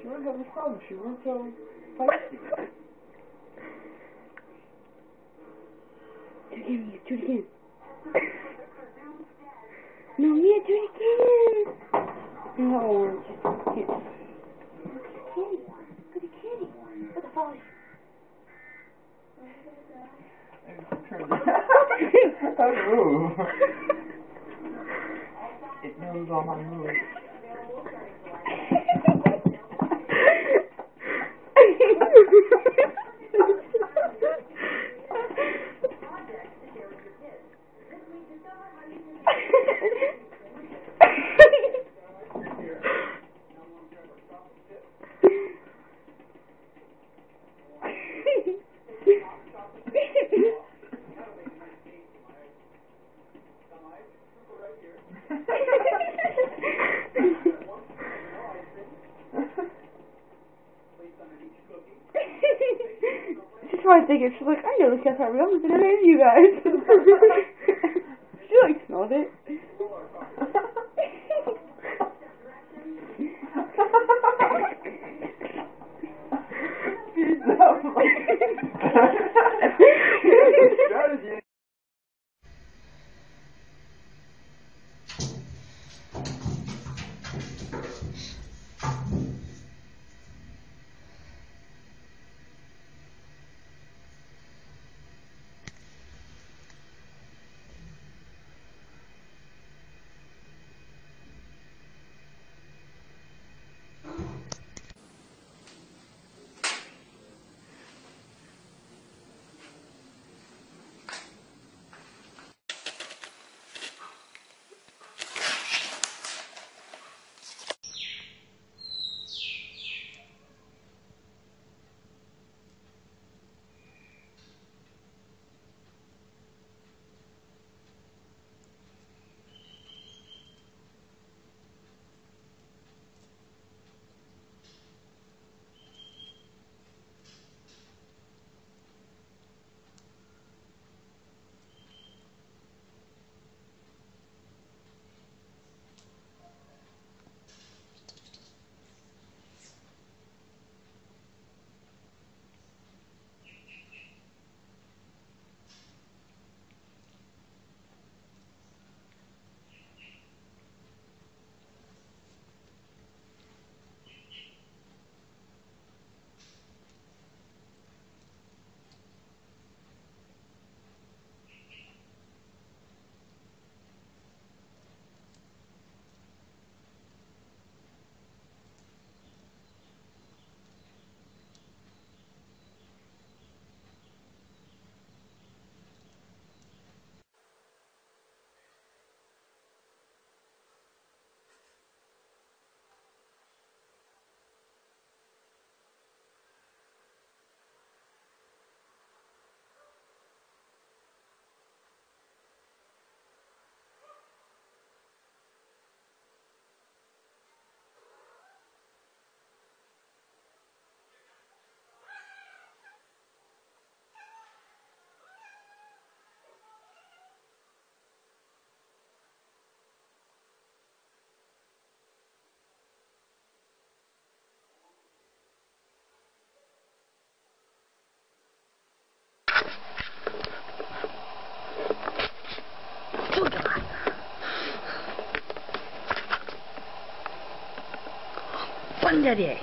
She weren't having problems, she weren't so feisty. Do it again, Mia, do it again. No, Mia, do it again! No, orange. Here. Look at the kitty. Look at the polish. It knows all my moves. She's probably thinking, she's like, I know this guy's probably always gonna name you guys. She like smelled it. She's so funny. Punjadi,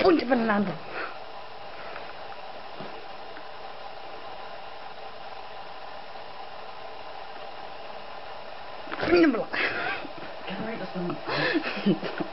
punch banana. Number. Can I just one?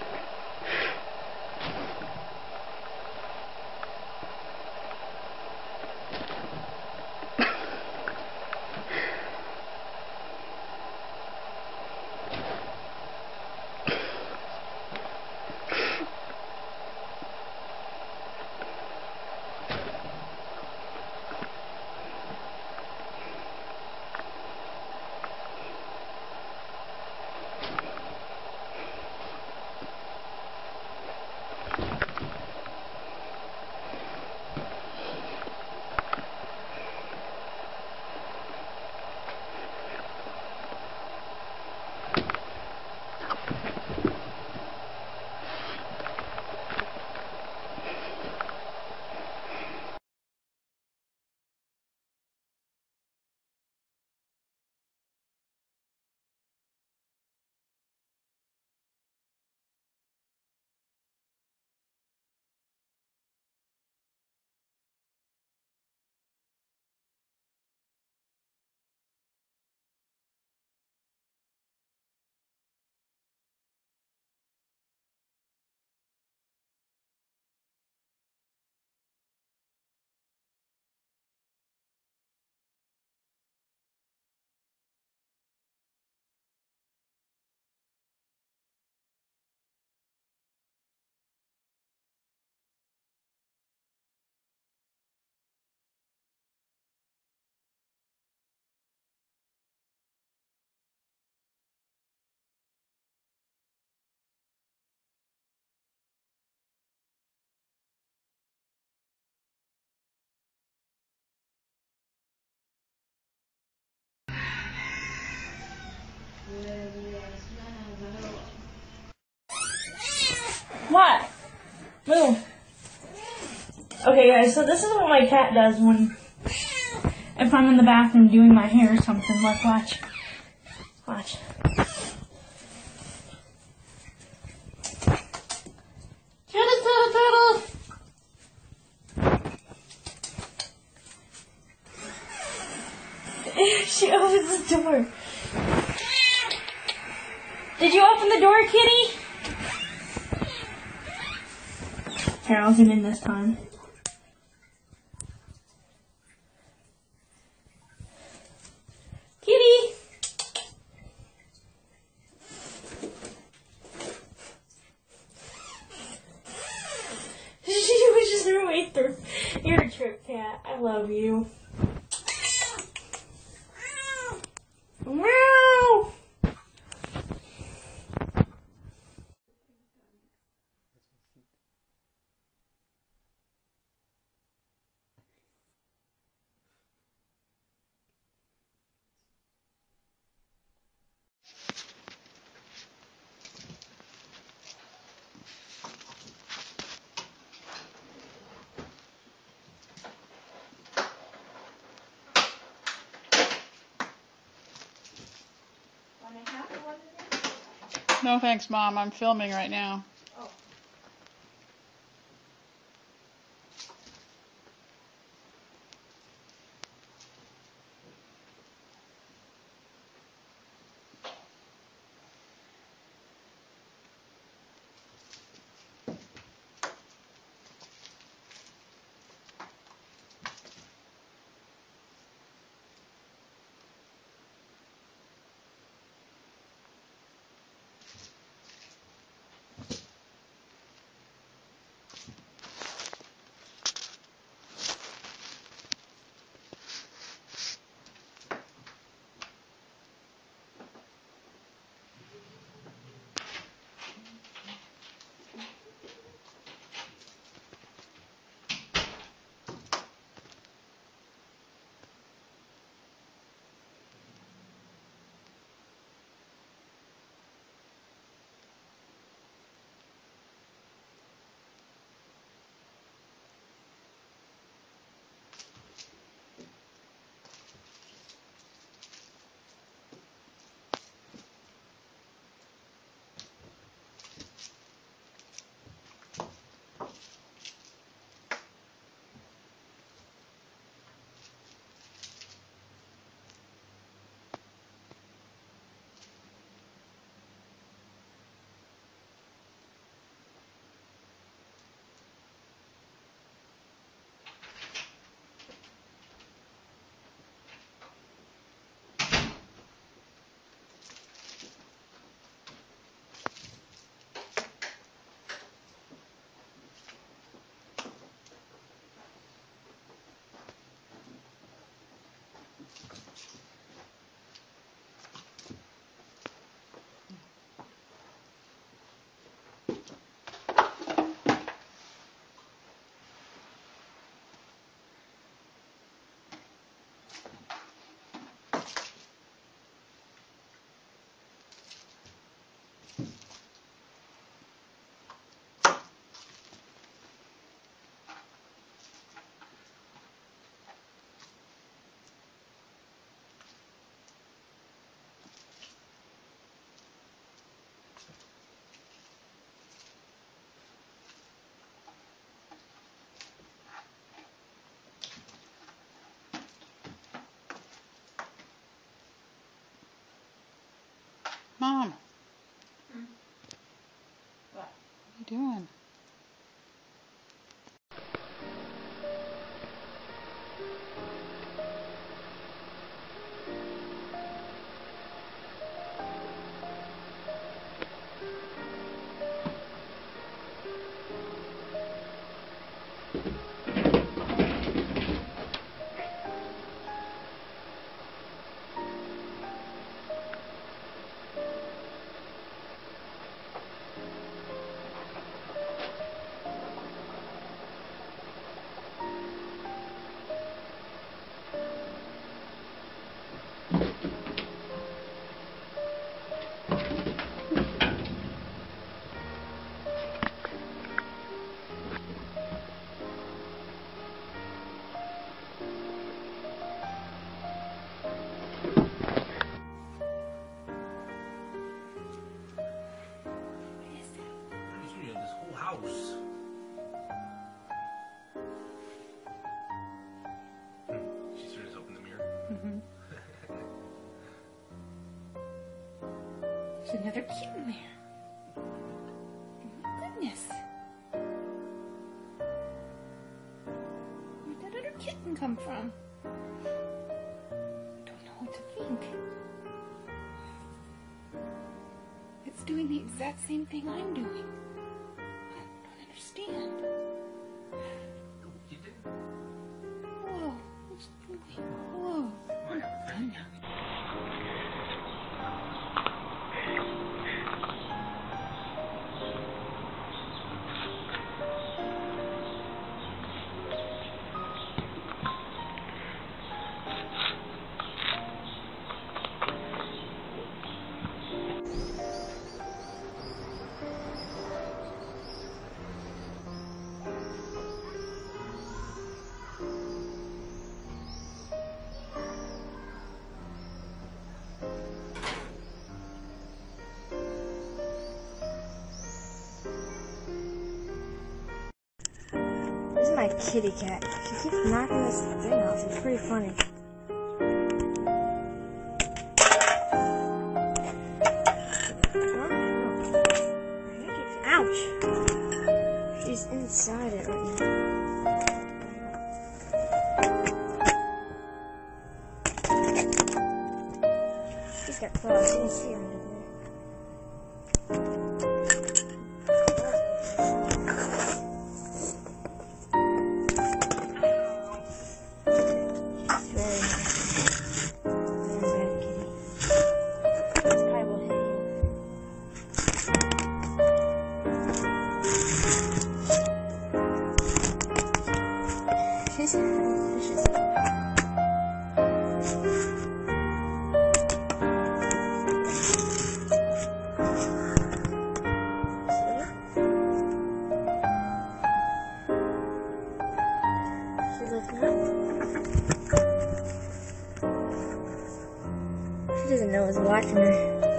Why? Move. Okay, guys, so this is what my cat does when... if I'm in the bathroom doing my hair or something. Look, watch. Watch. Toodle, toodle, toodle! She opens the door. Did you open the door, kitty? Here, I'll zoom in this time. Kitty! She wishes her way through. You're a trip cat. I love you. Meow! No thanks, Mom. I'm filming right now. Oh. Mom, what are you doing? There's another kitten there. Oh my goodness. Where'd that other kitten come from? I don't know what to think. It's doing the exact same thing I'm doing. I don't understand. Whoa, what's doing? Whoa, I'm done now. My kitty cat. She keeps knocking this thing off. It's pretty funny. Ouch! She's inside it right now. She's got claws. You can see her under there. She doesn't know it's watching her.